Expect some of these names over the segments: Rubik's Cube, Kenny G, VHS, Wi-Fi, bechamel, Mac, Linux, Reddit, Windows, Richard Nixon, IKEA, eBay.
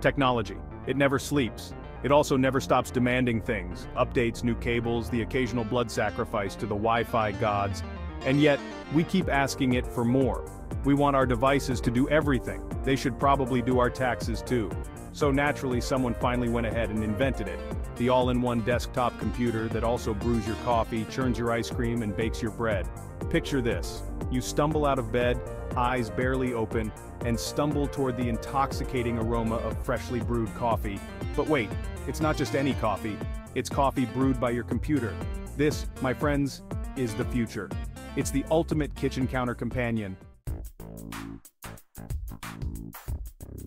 Technology. It never sleeps. It also never stops demanding things, updates, new cables, the occasional blood sacrifice to the Wi-Fi gods. And yet, we keep asking it for more. We want our devices to do everything. They should probably do our taxes too. So naturally, someone finally went ahead and invented it. The all-in-one desktop computer that also brews your coffee, churns your ice cream, and bakes your bread. Picture this. You stumble out of bed, eyes barely open, and stumble toward the intoxicating aroma of freshly brewed coffee. But wait, it's not just any coffee. It's coffee brewed by your computer. This, my friends, is the future. It's the ultimate kitchen counter companion.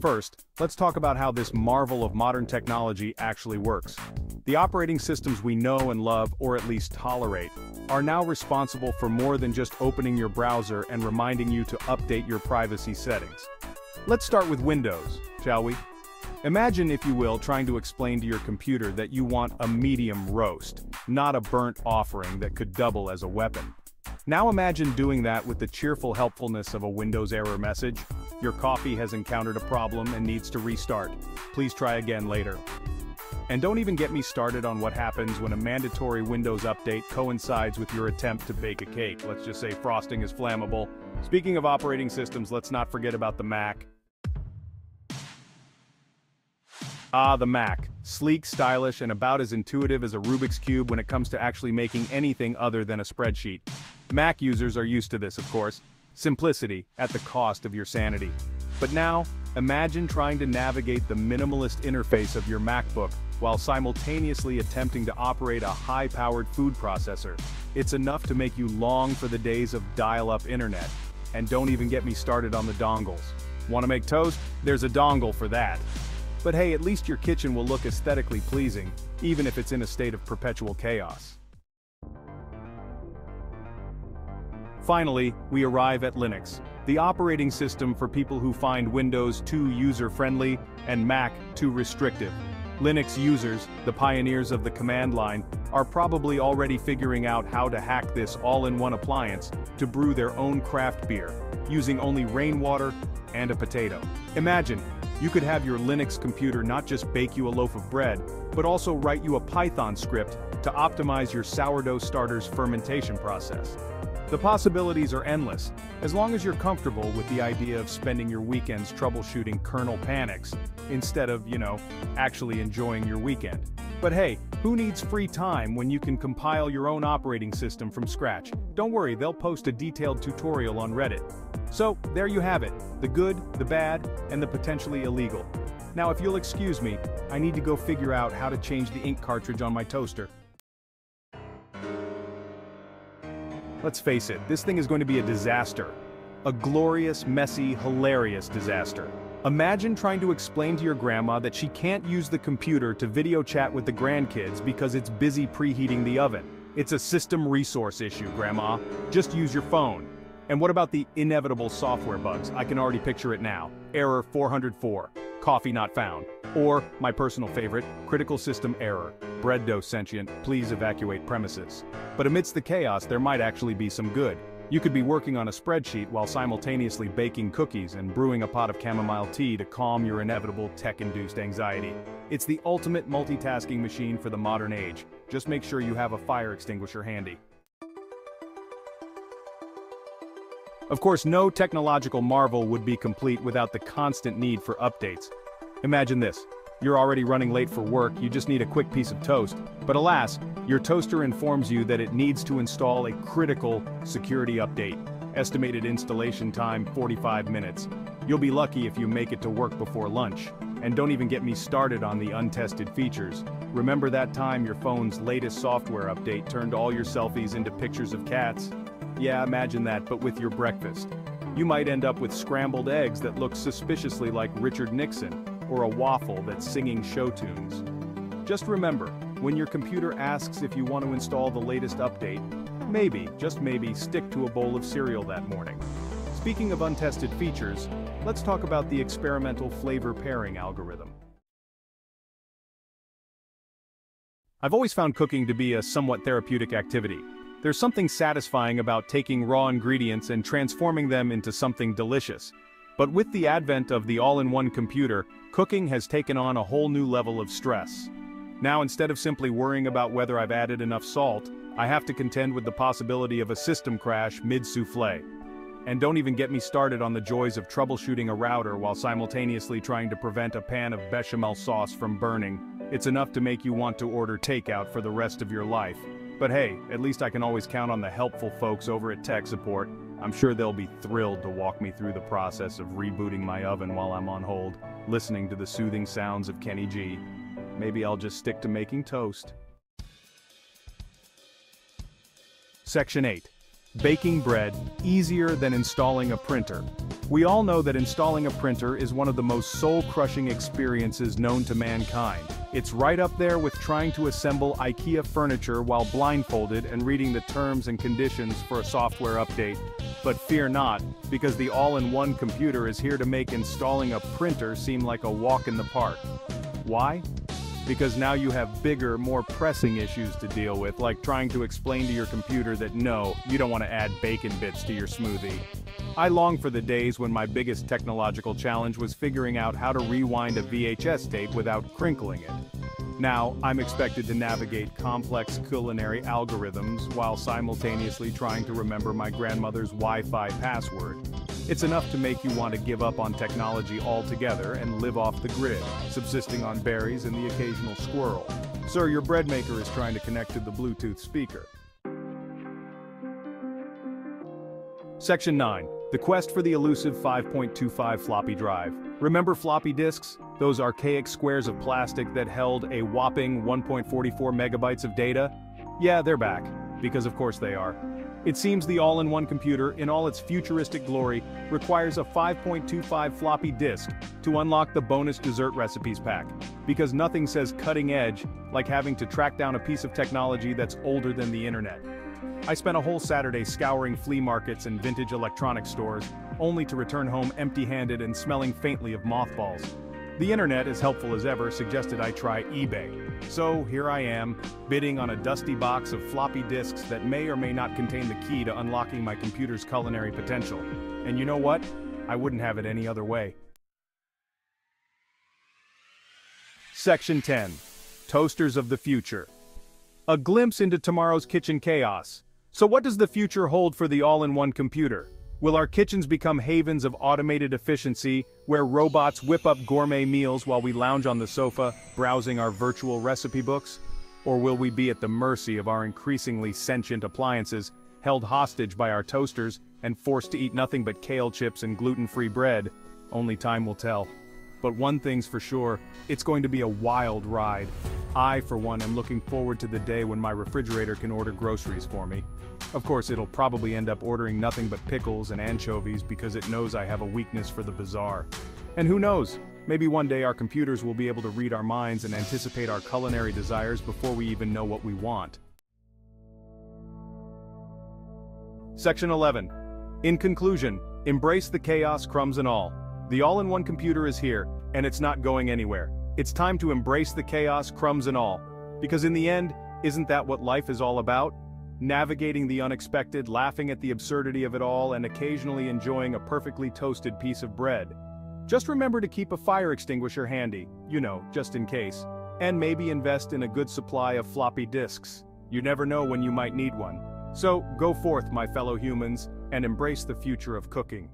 First, let's talk about how this marvel of modern technology actually works. The operating systems we know and love, or at least tolerate, are now responsible for more than just opening your browser and reminding you to update your privacy settings. Let's start with Windows, shall we? Imagine, if you will, trying to explain to your computer that you want a medium roast, not a burnt offering that could double as a weapon. Now imagine doing that with the cheerful helpfulness of a Windows error message. Your coffee has encountered a problem and needs to restart. Please try again later. And don't even get me started on what happens when a mandatory Windows update coincides with your attempt to bake a cake. Let's just say frosting is flammable. Speaking of operating systems, let's not forget about the Mac. Ah, the Mac. Sleek, stylish, and about as intuitive as a Rubik's Cube when it comes to actually making anything other than a spreadsheet. Mac users are used to this, of course. Simplicity, at the cost of your sanity. But now, imagine trying to navigate the minimalist interface of your MacBook while simultaneously attempting to operate a high-powered food processor. It's enough to make you long for the days of dial-up internet. And don't even get me started on the dongles. Want to make toast? There's a dongle for that. But hey, at least your kitchen will look aesthetically pleasing, even if it's in a state of perpetual chaos. Finally, we arrive at Linux, the operating system for people who find Windows too user-friendly and Mac too restrictive. Linux users, the pioneers of the command line, are probably already figuring out how to hack this all-in-one appliance to brew their own craft beer, using only rainwater and a potato. Imagine, you could have your Linux computer not just bake you a loaf of bread, but also write you a Python script to optimize your sourdough starter's fermentation process. The possibilities are endless, as long as you're comfortable with the idea of spending your weekends troubleshooting kernel panics, instead of, actually enjoying your weekend. But hey, who needs free time when you can compile your own operating system from scratch? Don't worry, they'll post a detailed tutorial on Reddit. So, there you have it, the good, the bad, and the potentially illegal. Now if you'll excuse me, I need to go figure out how to change the ink cartridge on my toaster. Let's face it, this thing is going to be a disaster. A glorious, messy, hilarious disaster. Imagine trying to explain to your grandma that she can't use the computer to video chat with the grandkids because it's busy preheating the oven. It's a system resource issue, Grandma. Just use your phone. And what about the inevitable software bugs? I can already picture it now. Error 404. Coffee not found. Or, my personal favorite, critical system error. Bread dough sentient, please evacuate premises. But amidst the chaos, there might actually be some good. You could be working on a spreadsheet while simultaneously baking cookies and brewing a pot of chamomile tea to calm your inevitable tech-induced anxiety. It's the ultimate multitasking machine for the modern age. Just make sure you have a fire extinguisher handy. Of course, no technological marvel would be complete without the constant need for updates. Imagine this. You're already running late for work, you just need a quick piece of toast, but alas, your toaster informs you that it needs to install a critical security update. Estimated installation time 45 minutes. You'll be lucky if you make it to work before lunch. And don't even get me started on the untested features. Remember that time your phone's latest software update turned all your selfies into pictures of cats? Yeah, imagine that, but with your breakfast. You might end up with scrambled eggs that look suspiciously like Richard Nixon, or a waffle that's singing show tunes. Just remember, when your computer asks if you want to install the latest update, maybe, just maybe, stick to a bowl of cereal that morning. Speaking of untested features, let's talk about the experimental flavor pairing algorithm. I've always found cooking to be a somewhat therapeutic activity. There's something satisfying about taking raw ingredients and transforming them into something delicious. But with the advent of the all-in-one computer, cooking has taken on a whole new level of stress. Now, instead of simply worrying about whether I've added enough salt, I have to contend with the possibility of a system crash mid-soufflé. And don't even get me started on the joys of troubleshooting a router while simultaneously trying to prevent a pan of bechamel sauce from burning. It's enough to make you want to order takeout for the rest of your life. But hey, at least I can always count on the helpful folks over at tech support. I'm sure they'll be thrilled to walk me through the process of rebooting my oven while I'm on hold, listening to the soothing sounds of Kenny G. Maybe I'll just stick to making toast. Section 8. Baking bread, easier than installing a printer. We all know that installing a printer is one of the most soul-crushing experiences known to mankind. It's right up there with trying to assemble IKEA furniture while blindfolded and reading the terms and conditions for a software update. But fear not, because the all-in-one computer is here to make installing a printer seem like a walk in the park. Why? Because now you have bigger, more pressing issues to deal with, like trying to explain to your computer that no, you don't want to add bacon bits to your smoothie. I long for the days when my biggest technological challenge was figuring out how to rewind a VHS tape without crinkling it. Now, I'm expected to navigate complex culinary algorithms while simultaneously trying to remember my grandmother's Wi-Fi password. It's enough to make you want to give up on technology altogether and live off the grid, subsisting on berries and the occasional squirrel. Sir, your bread maker is trying to connect to the Bluetooth speaker. Section 9. The quest for the elusive 5.25 floppy drive. Remember floppy disks? Those archaic squares of plastic that held a whopping 1.44 megabytes of data? Yeah, they're back. Because of course they are. It seems the all-in-one computer, in all its futuristic glory, requires a 5.25 floppy disk to unlock the bonus dessert recipes pack. Because nothing says cutting edge like having to track down a piece of technology that's older than the internet. I spent a whole Saturday scouring flea markets and vintage electronic stores, only to return home empty-handed and smelling faintly of mothballs. The internet, as helpful as ever, suggested I try eBay. So here I am, bidding on a dusty box of floppy disks that may or may not contain the key to unlocking my computer's culinary potential. And you know what? I wouldn't have it any other way. Section 10. Toasters of the future. A glimpse into tomorrow's kitchen chaos. So what does the future hold for the all-in-one computer? Will our kitchens become havens of automated efficiency, where robots whip up gourmet meals while we lounge on the sofa, browsing our virtual recipe books? Or will we be at the mercy of our increasingly sentient appliances, held hostage by our toasters and forced to eat nothing but kale chips and gluten-free bread? Only time will tell. But one thing's for sure, it's going to be a wild ride. I, for one, am looking forward to the day when my refrigerator can order groceries for me. Of course, it'll probably end up ordering nothing but pickles and anchovies because it knows I have a weakness for the bizarre. And who knows, maybe one day our computers will be able to read our minds and anticipate our culinary desires before we even know what we want. Section 11. In conclusion, embrace the chaos, crumbs and all. The all-in-one computer is here, and it's not going anywhere. It's time to embrace the chaos, crumbs and all. Because in the end, isn't that what life is all about? Navigating the unexpected, laughing at the absurdity of it all, and occasionally enjoying a perfectly toasted piece of bread. Just remember to keep a fire extinguisher handy, you know, just in case, and maybe invest in a good supply of floppy disks. You never know when you might need one. So, go forth, my fellow humans, and embrace the future of cooking.